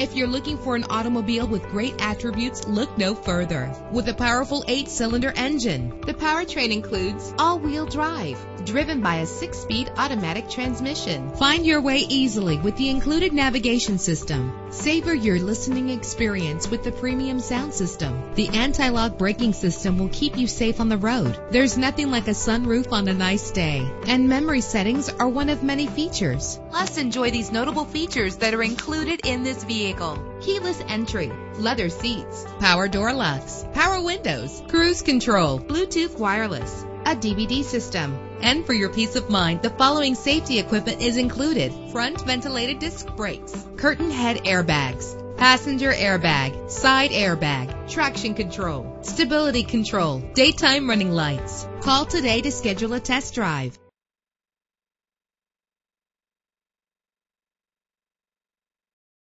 If you're looking for an automobile with great attributes, look no further. With a powerful 8-cylinder engine, the powertrain includes all-wheel drive, driven by a 6-speed automatic transmission. Find your way easily with the included navigation system. Savor your listening experience with the premium sound system. The anti-lock braking system will keep you safe on the road. There's nothing like a sunroof on a nice day, and memory settings are one of many features. Plus, enjoy these notable features that are included in this vehicle: keyless entry, leather seats, power door locks, power windows, cruise control, Bluetooth wireless, a DVD system. And for your peace of mind, the following safety equipment is included: front ventilated disc brakes, curtain head airbags, passenger airbag, side airbag, traction control, stability control, daytime running lights. Call today to schedule a test drive.